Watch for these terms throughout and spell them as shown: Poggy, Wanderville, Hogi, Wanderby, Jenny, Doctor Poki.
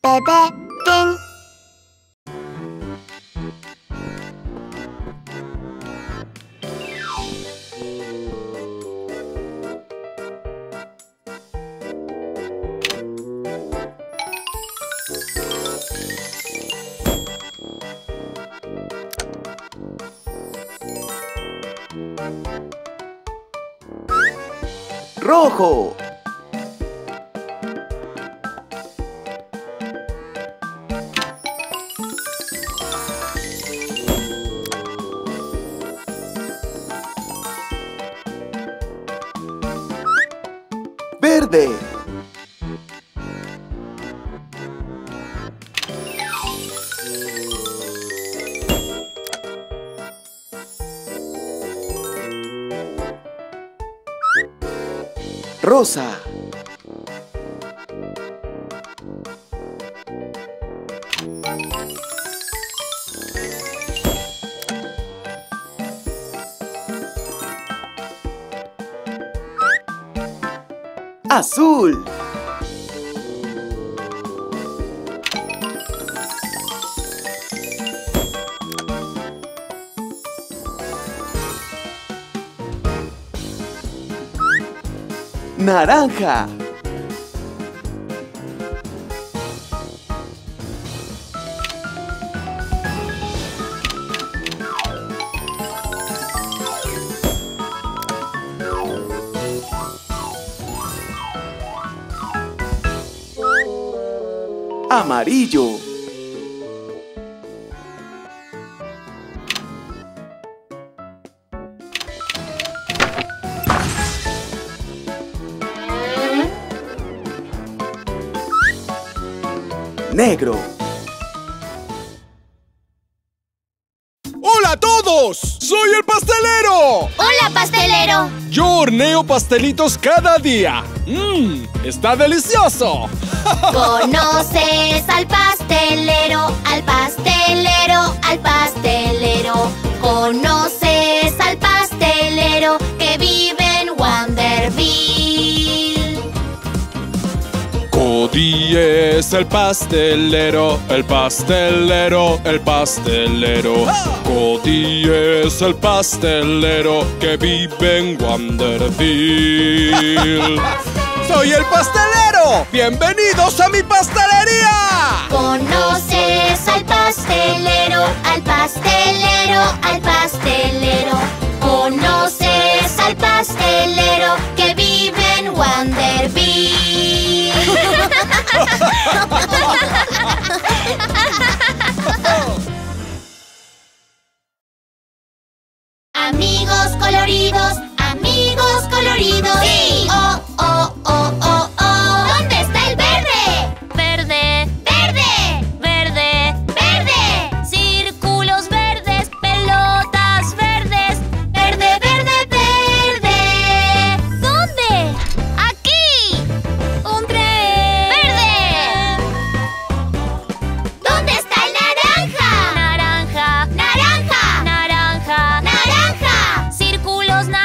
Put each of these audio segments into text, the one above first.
Bebé, ding. Rojo. Verde. Rosa. Azul. Naranja. Amarillo. Negro. ¡Hola a todos! ¡Soy el pastelero! ¡Hola, pastelero! Yo horneo pastelitos cada día. ¡Mmm! ¡Está delicioso! ¿Conoces al pastelero? Al pastelero, al pastelero. ¿Conoces al pastelero que vive en Wanderville? Hogi es el pastelero, el pastelero, el pastelero. Hogi es el pastelero que vive en Wanderville. ¡Soy el pastelero! ¡Bienvenidos a mi pastelería! ¿Conoces al pastelero? Al pastelero, al pastelero. ¿Conoces al pastelero que vive en Wanderby? Amigos coloridos, amigos coloridos. ¡Sí! ¡Oh, oh, oh, oh, oh! ¿Dónde está el verde? Verde, verde, verde, verde. Círculos verdes, pelotas verdes. Verde, verde, verde. ¿Dónde? ¡Aquí! ¡Un tren! ¡Verde! ¿Dónde está el naranja? Naranja, naranja, naranja, naranja. Círculos naranjas.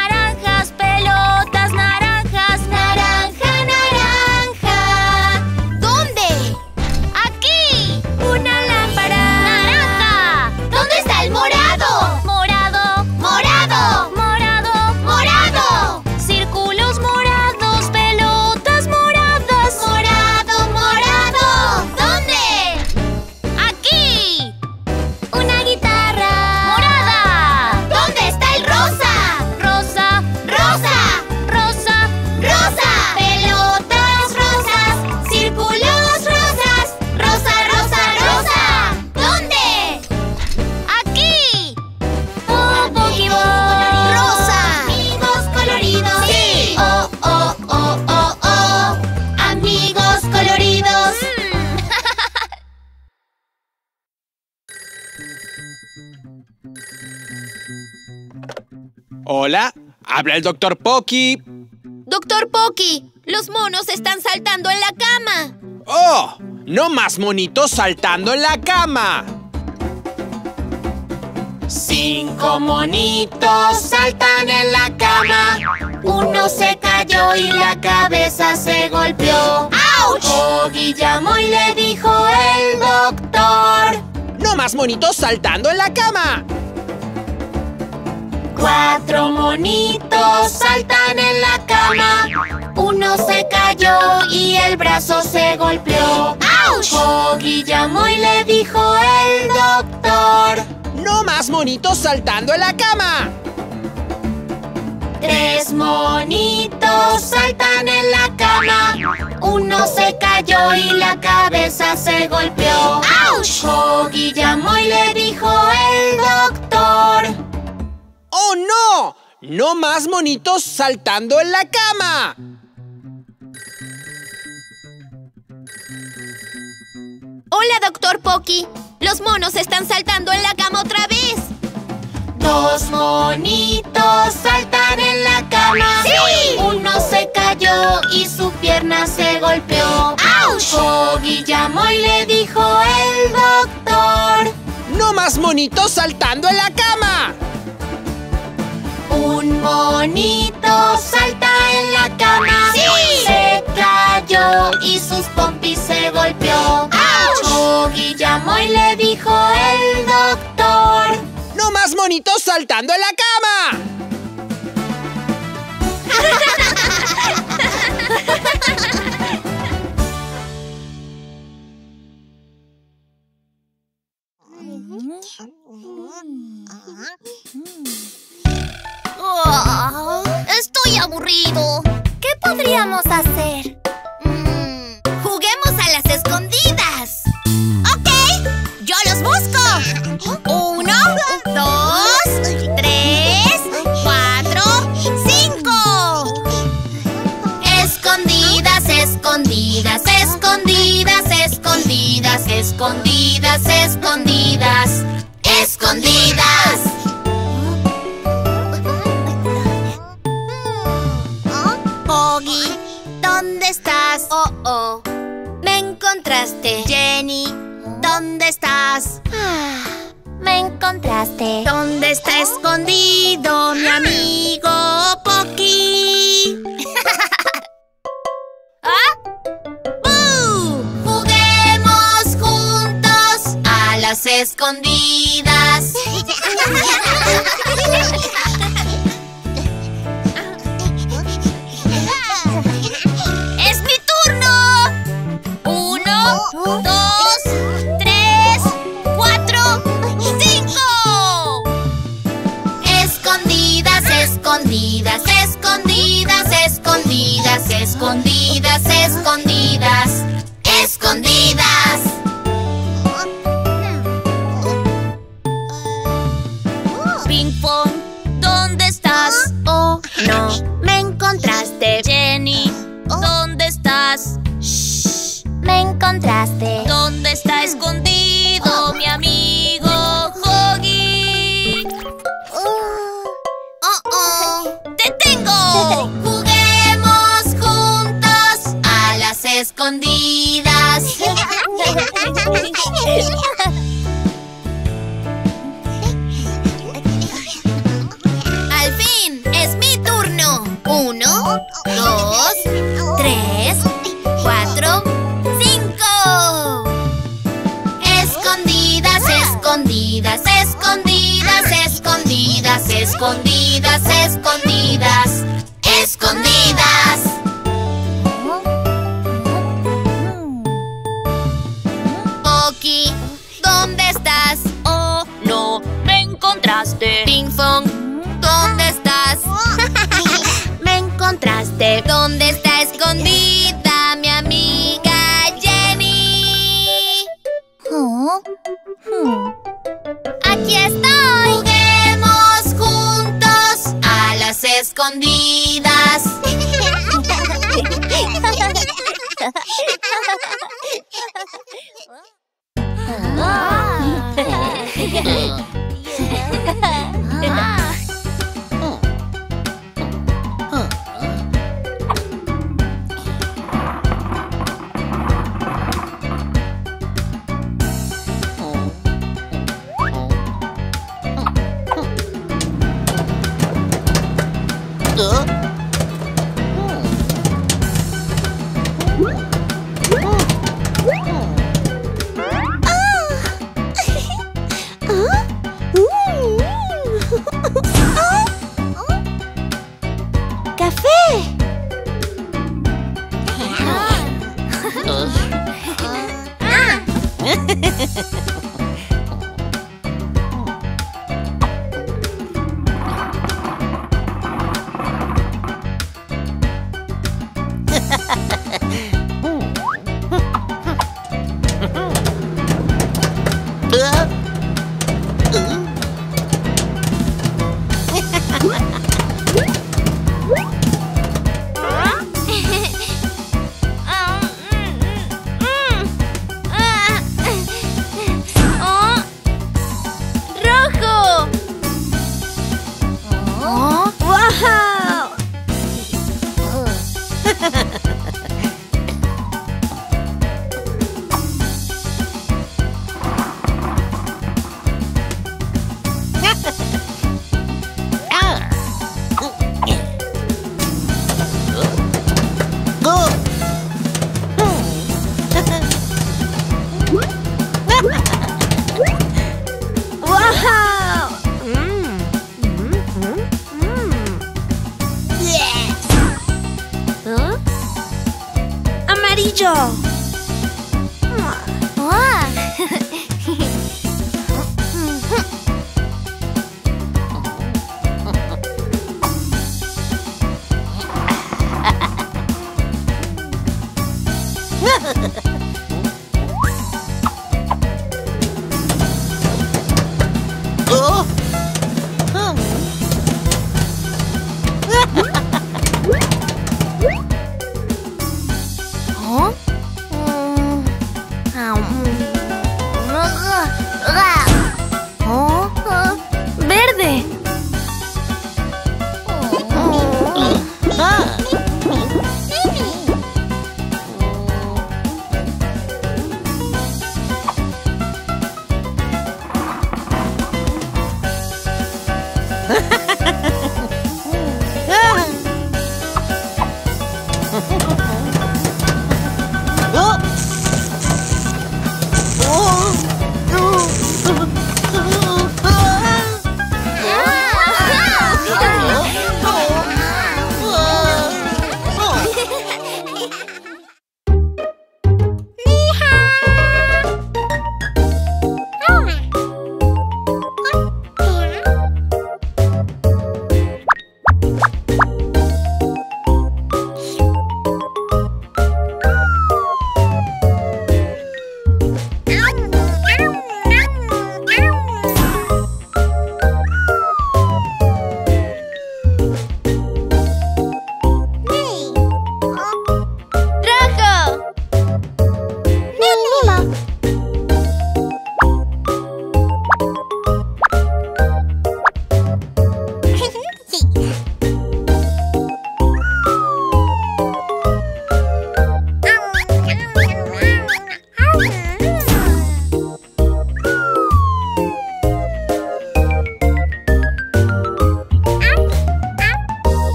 Hola, habla el Doctor Poki. Doctor Poki, los monos están saltando en la cama. ¡Oh! ¡No más monitos saltando en la cama! 5 monitos saltan en la cama. Uno se cayó y la cabeza se golpeó. ¡Au! ¡Auch! Poggy llamó y le dijo el doctor: ¡No más monitos saltando en la cama! 4 monitos saltan en la cama. Uno se cayó y el brazo se golpeó. ¡Auch! Poggy llamó y le dijo el doctor: ¡No más monitos saltando en la cama! 3 monitos saltan en la cama. Uno se cayó y la cabeza se golpeó. ¡Auch! Poggy llamó y le dijo el doctor: ¡Oh, no! ¡No más monitos saltando en la cama! Hola, Doctor Poki. Los monos están saltando en la cama otra vez. 2 monitos saltan en la cama. ¡Sí! Uno se cayó y su pierna se golpeó. ¡Auch! Hogi llamó y le dijo el doctor: ¡No más monitos saltando en la cama! Un monito salta en la cama. ¡Sí! Se cayó y sus pompis se golpeó. ¡Auch! Hogi llamó y le dijo el doctor: ¡No más monitos saltando en la cama! Estoy aburrido. ¿Qué podríamos hacer? Juguemos a las escondidas. ¡Ok! ¡Yo los busco! 1, 2, 3, 4, 5. Escondidas, escondidas, escondidas, escondidas, escondidas, escondidas, escondidas. ¿Dónde estás? Oh, oh. Me encontraste. Jenny, ¿dónde estás? Me encontraste. ¿Dónde está escondido mi amigo Poki? Juguemos juntos a las escondidas. Escondidas, escondidas, escondidas. Ping pong, ¿dónde estás? Oh, no, me encontraste. Jenny, ¿dónde estás? Shh, me encontraste. ¿Dónde está escondido mi amigo Hogi? ¡Te tengo! Escondidas. Al fin, es mi turno. 1, 2, 3, 4, 5. Escondidas, escondidas, escondidas, escondidas, escondidas, escondidas, escondidas. ¿Dónde estás? Oh, no, me encontraste. Ping pong, ¿dónde estás? Me encontraste. ¿Dónde está escondida mi amiga Jenny? Aquí estoy. Juguemos juntos a las escondidas.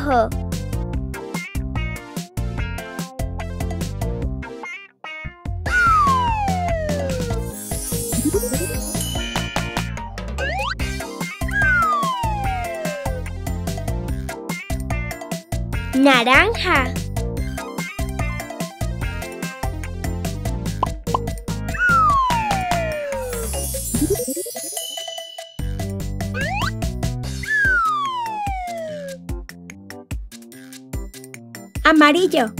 Rojo. Naranja. Amarillo.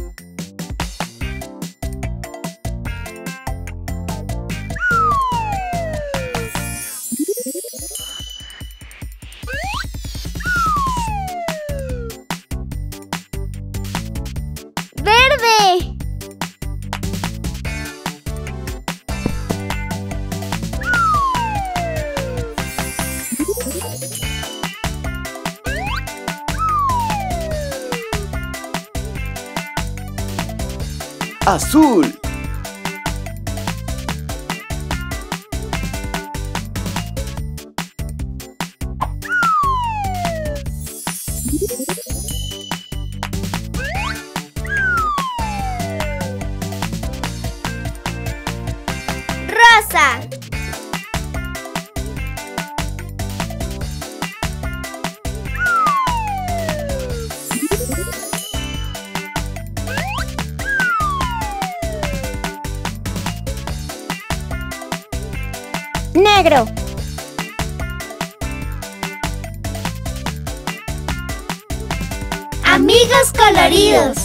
Verde. Azul. Rosa. Negro. Amigos coloridos.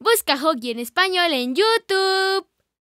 Busca Hogi en español en YouTube.